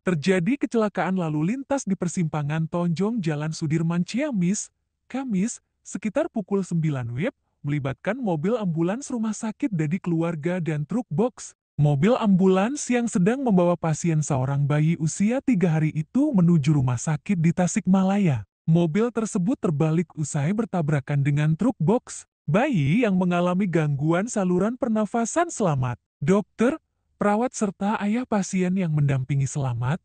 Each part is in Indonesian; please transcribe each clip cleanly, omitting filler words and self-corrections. Terjadi kecelakaan lalu lintas di persimpangan Tonjong Jalan Sudirman Ciamis, Kamis, sekitar pukul 9 WIB, melibatkan mobil ambulans rumah sakit Dadi Keluarga dan truk box. Mobil ambulans yang sedang membawa pasien seorang bayi usia 3 hari itu menuju rumah sakit di Tasikmalaya. Mobil tersebut terbalik usai bertabrakan dengan truk box. Bayi yang mengalami gangguan saluran pernafasan selamat. Dokter, perawat serta ayah pasien yang mendampingi selamat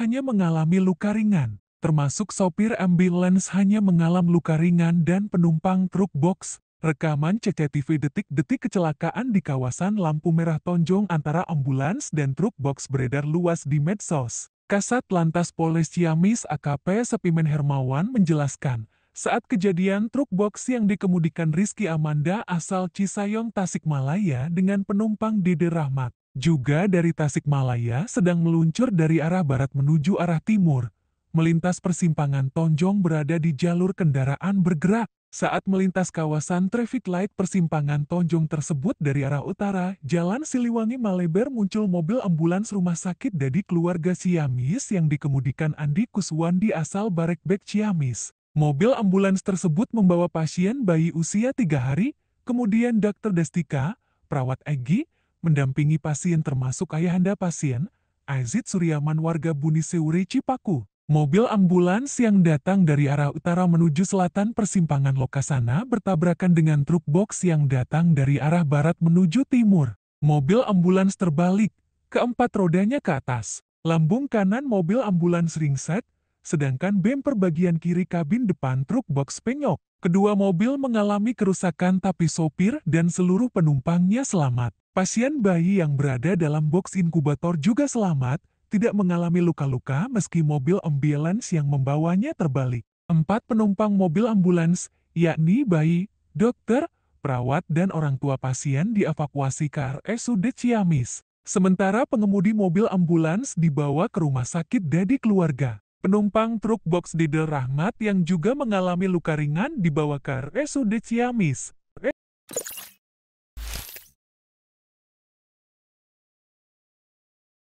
hanya mengalami luka ringan, termasuk sopir ambulans hanya mengalami luka ringan dan penumpang truk box. Rekaman CCTV detik-detik kecelakaan di kawasan Lampu Merah Tonjong antara ambulans dan truk box beredar luas di medsos. Kasat Lantas Polres Ciamis AKP Asep Iman Hermawan menjelaskan, saat kejadian truk box yang dikemudikan Rizki Amanda asal Cisayong, Tasikmalaya dengan penumpang Dede Rahmat, juga dari Tasikmalaya, sedang meluncur dari arah barat menuju arah timur, melintas persimpangan Tonjong berada di jalur kendaraan bergerak. Saat melintas kawasan traffic light persimpangan Tonjong tersebut dari arah utara, Jalan Siliwangi Maleber muncul mobil ambulans rumah sakit Dadi Keluarga Ciamis yang dikemudikan Andi Kuswandi asal Barekbek Ciamis. Mobil ambulans tersebut membawa pasien bayi usia 3 hari, kemudian Dr. Destika, perawat Egi, mendampingi pasien termasuk ayahanda pasien, Azid Suryaman warga Buni Seuri Cipaku. Mobil ambulans yang datang dari arah utara menuju selatan persimpangan Lokasana bertabrakan dengan truk box yang datang dari arah barat menuju timur. Mobil ambulans terbalik, keempat rodanya ke atas. Lambung kanan mobil ambulans ringset, sedangkan bemper bagian kiri kabin depan truk box penyok. Kedua mobil mengalami kerusakan tapi sopir dan seluruh penumpangnya selamat. Pasien bayi yang berada dalam box inkubator juga selamat, tidak mengalami luka-luka meski mobil ambulans yang membawanya terbalik. 4 penumpang mobil ambulans, yakni bayi, dokter, perawat dan orang tua pasien dievakuasi ke RSUD Ciamis. Sementara pengemudi mobil ambulans dibawa ke rumah sakit Dadi Keluarga. Penumpang truk box Dede Rahmat yang juga mengalami luka ringan dibawa ke RSUD Ciamis.